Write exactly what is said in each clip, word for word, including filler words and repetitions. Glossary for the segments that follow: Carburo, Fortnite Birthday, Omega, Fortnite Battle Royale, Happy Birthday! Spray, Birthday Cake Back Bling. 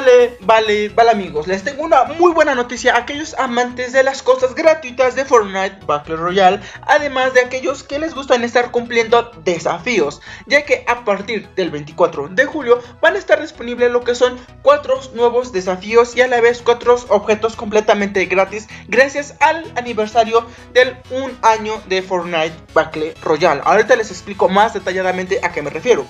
Vale, vale, vale amigos, les tengo una muy buena noticia a aquellos amantes de las cosas gratuitas de Fortnite Battle Royale, además de aquellos que les gustan estar cumpliendo desafíos, ya que a partir del veinticuatro de julio van a estar disponibles lo que son cuatro nuevos desafíos y a la vez cuatro objetos completamente gratis gracias al aniversario del un año de Fortnite Battle Royale. Ahorita les explico más detalladamente a qué me refiero.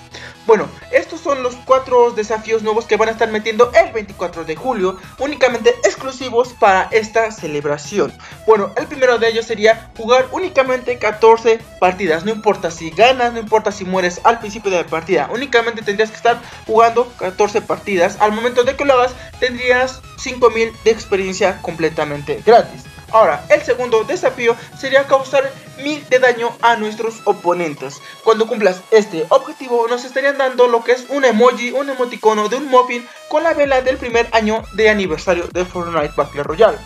Bueno, estos son los cuatro desafíos nuevos que van a estar metiendo el veinticuatro de julio, únicamente exclusivos para esta celebración. Bueno, el primero de ellos sería jugar únicamente catorce partidas. No importa si ganas, no importa si mueres al principio de la partida, únicamente tendrías que estar jugando catorce partidas. Al momento de que lo hagas tendrías cinco mil de experiencia completamente gratis. Ahora, el segundo desafío sería causar mil de daño a nuestros oponentes. Cuando cumplas este objetivo nos estarían dando lo que es un emoji, un emoticono de un muffin con la vela del primer año de aniversario de Fortnite Battle Royale.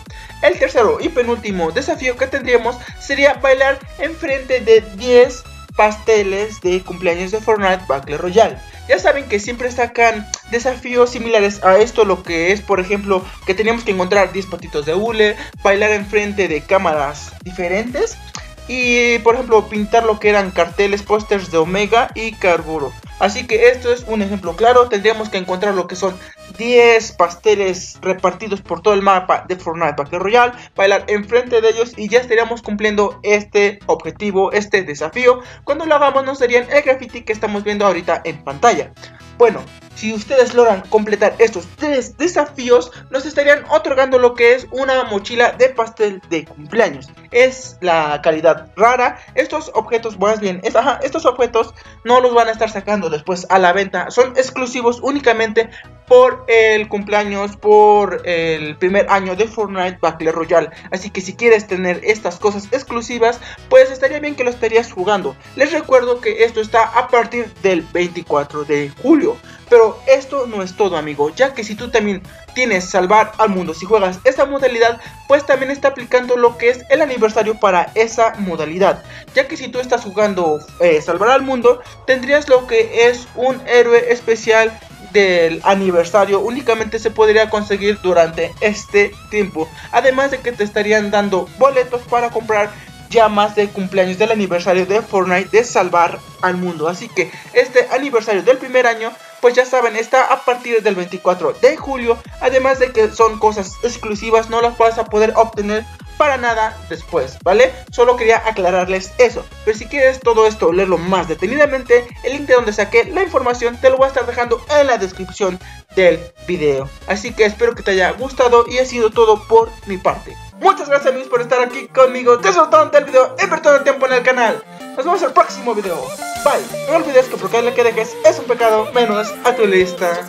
El tercero y penúltimo desafío que tendríamos sería bailar enfrente de diez pasteles de cumpleaños de Fortnite Battle Royale. Ya saben que siempre sacan desafíos similares a esto, lo que es por ejemplo que teníamos que encontrar diez patitos de hule, bailar enfrente de cámaras diferentes y por ejemplo pintar lo que eran carteles, pósters de Omega y Carburo. Así que esto es un ejemplo claro, tendríamos que encontrar lo que son diez pasteles repartidos por todo el mapa de Fortnite Battle Royale, bailar enfrente de ellos y ya estaríamos cumpliendo este objetivo, este desafío. Cuando lo hagamos nos darían el graffiti que estamos viendo ahorita en pantalla. Bueno, si ustedes logran completar estos tres desafíos, nos estarían otorgando lo que es una mochila de pastel de cumpleaños. Es la calidad rara. Estos objetos, más bien, es, ajá, estos objetos no los van a estar sacando después a la venta. Son exclusivos únicamente por el cumpleaños, por el primer año de Fortnite Battle Royale. Así que si quieres tener estas cosas exclusivas, pues estaría bien que lo estarías jugando. Les recuerdo que esto está a partir del veinticuatro de julio. Pero esto no es todo, amigo, ya que si tú también tienes salvar al mundo, si juegas esta modalidad, pues también está aplicando lo que es el aniversario para esa modalidad, ya que si tú estás jugando eh, salvar al mundo, tendrías lo que es un héroe especial del aniversario. Únicamente se podría conseguir durante este tiempo, además de que te estarían dando boletos para comprar llamas de cumpleaños del aniversario de Fortnite de salvar al mundo. Así que este aniversario del primer año, pues ya saben, está a partir del veinticuatro de julio, además de que son cosas exclusivas, no las vas a poder obtener para nada después, ¿vale? Solo quería aclararles eso, pero si quieres todo esto leerlo más detenidamente, el link de donde saqué la información te lo voy a estar dejando en la descripción del video. Así que espero que te haya gustado y ha sido todo por mi parte. Muchas gracias, amigos, por estar aquí conmigo, disfrutando del video, invirtiendo el tiempo en el canal. Nos vemos al próximo video. Bye. No olvides que por cada like que dejes es un pecado menos a tu lista.